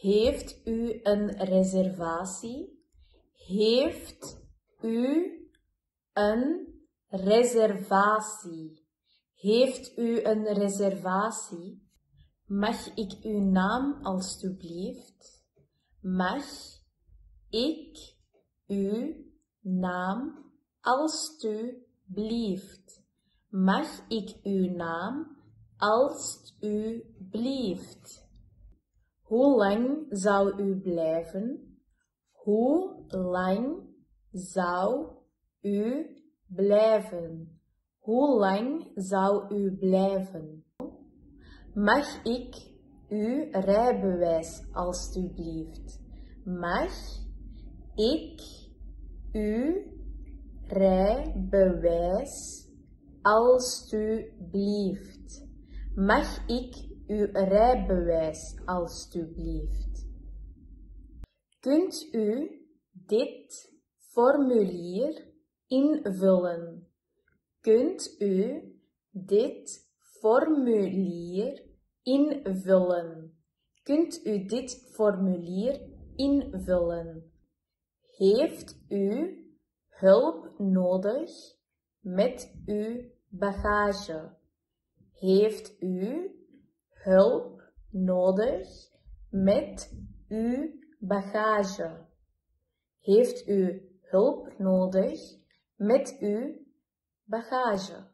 Heeft u een reservatie? Heeft u een reservatie? Heeft u een reservatie? Mag ik uw naam alstublieft? Mag ik uw naam alstublieft? Mag ik uw naam alstublieft? Hoe lang zou u blijven? Hoe lang zou u blijven? Hoe lang zou u blijven? Mag ik uw rijbewijs alstublieft? Mag ik uw rijbewijs alstublieft? Mag ik uw rijbewijs alstublieft? Kunt u dit formulier invullen? Kunt u dit formulier invullen? Kunt u dit formulier invullen? Heeft u hulp nodig met uw bagage? Heeft u hulp nodig met uw bagage? Heeft u hulp nodig met uw bagage?